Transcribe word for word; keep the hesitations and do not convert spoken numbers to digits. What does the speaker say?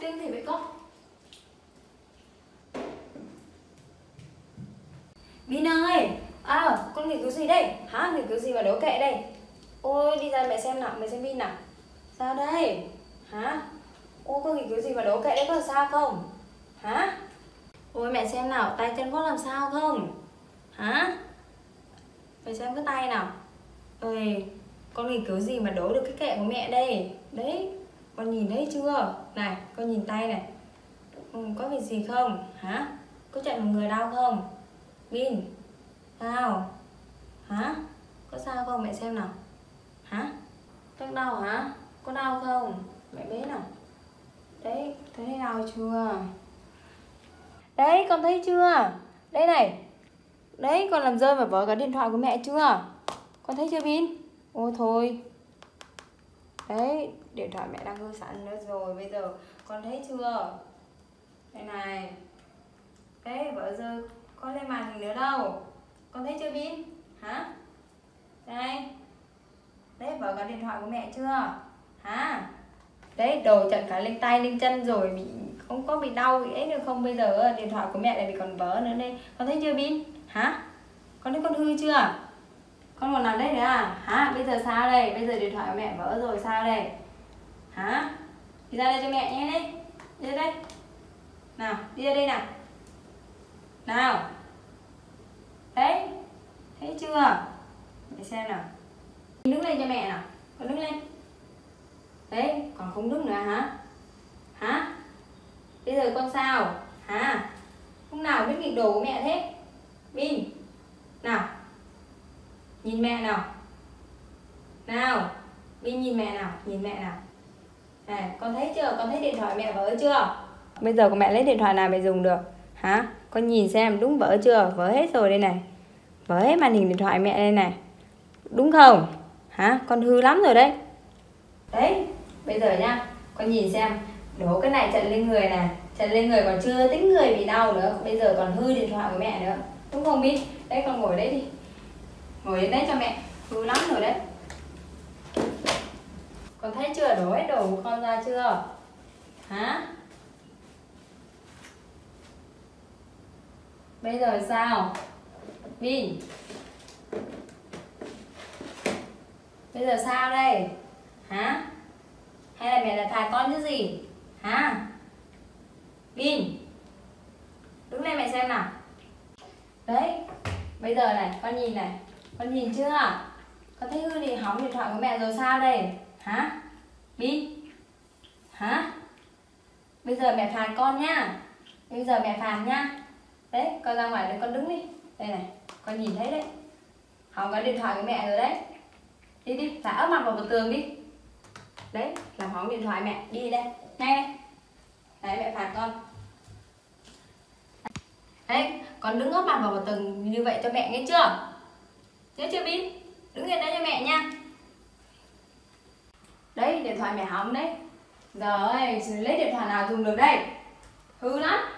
tinh thì mới có. Bin ơi, à, con nghiên cứu gì đây? Hả, nghiên cứu gì mà đố kệ đây? Ôi, đi ra mẹ xem nào, mẹ xem Bin nào. Sao đây? Hả? Ôi, con nghiên cứu gì mà đố kệ đấy, có sao không? Hả? Ôi, mẹ xem nào, tay chân có làm sao không? Hả? Mẹ xem cái tay nào. Ôi, con nghiên cứu gì mà đố được cái kệ của mẹ đây? Đấy, con nhìn thấy chưa? Này, con nhìn tay này. Ừ, có việc gì không? Hả? Có chạy một người đau không? Bin, sao? Hả? Có sao không? Mẹ xem nào. Hả? Đang đau hả? Có đau không? Mẹ bé nào. Đấy, thấy đau chưa? Đấy, con thấy chưa? Đây này. Đấy, con làm rơi vào vỏ cái điện thoại của mẹ chưa? Con thấy chưa Bin? Ô thôi. Đấy, điện thoại mẹ đang hư sẵn nữa rồi. Bây giờ con thấy chưa? Đây này. Đấy, vỏ rơi con lên màn hình nữa đâu. Con thấy chưa Bin? Hả? Đây. Đấy, vỏ cái điện thoại của mẹ chưa? Hả? Đấy, đồ chặn cả lên tay lên chân rồi, bị không có bị đau bị ấy được không? Bây giờ điện thoại của mẹ lại bị còn vỡ nữa đây. Con thấy chưa Bin? Hả? Con thấy con hư chưa? Con còn làm đấy nữa à? Hả? Bây giờ sao đây? Bây giờ điện thoại của mẹ vỡ rồi sao đây? Hả? Đi ra đây cho mẹ nhé đấy. Đi ra đây. Nào, đi ra đây nào. Nào. Đấy. Thấy chưa? Mẹ xem nào. Đứng lên cho mẹ nào. Con đứng lên. Đấy, còn không đứng nữa hả? Hả? Bây giờ con sao? Hả? Hôm nào biết nghịch đồ của mẹ thế? Bin. Nào. Nhìn mẹ nào. Nào. Bin nhìn mẹ nào, nhìn mẹ nào. Này, con thấy chưa? Con thấy điện thoại mẹ vỡ chưa? Bây giờ của mẹ lấy điện thoại nào mẹ dùng được? Hả? Con nhìn xem đúng vỡ chưa? Vỡ hết rồi đây này. Vỡ hết màn hình điện thoại mẹ đây này. Đúng không? Hả? Con hư lắm rồi đấy. Đấy, bây giờ nha, con nhìn xem. Đố cái này chặn lên người này. Chặn lên người còn chưa tính người bị đau nữa. Bây giờ còn hư điện thoại của mẹ nữa. Đúng không Bin? Đấy, con ngồi đấy đi. Ngồi đến đấy cho mẹ. Hư lắm rồi đấy. Con thấy chưa? Đổ hết đồ của con ra chưa? Hả? Bây giờ sao? Bin. Bây giờ sao đây? Hả? Hay là mẹ là thà con chứ gì? Hả? Bin. Đứng lên mẹ xem nào. Đấy. Bây giờ này, con nhìn này. Con nhìn chưa? Con thấy hư thì hỏng điện thoại của mẹ rồi sao đây? Hả? Bin. Hả? Bây giờ mẹ phạt con nhá. Bây giờ mẹ phạt nhá. Đấy, con ra ngoài đây con đứng đi. Đây này, con nhìn thấy đấy. Hỏng cái điện thoại của mẹ rồi đấy. Đi đi, thả ấp mặt vào một tường đi. Đấy, làm hỏng điện thoại mẹ. Đi đây, ngay đây. Đấy, mẹ phạt con. Đấy, con đứng ấp mặt vào một tường như vậy cho mẹ nghe chưa? Nhớ chưa Bin? Đứng yên đấy cho mẹ nha. Đấy, điện thoại mẹ hỏng đấy. Giờ ơi, lấy điện thoại nào dùng được đây? Hư lắm.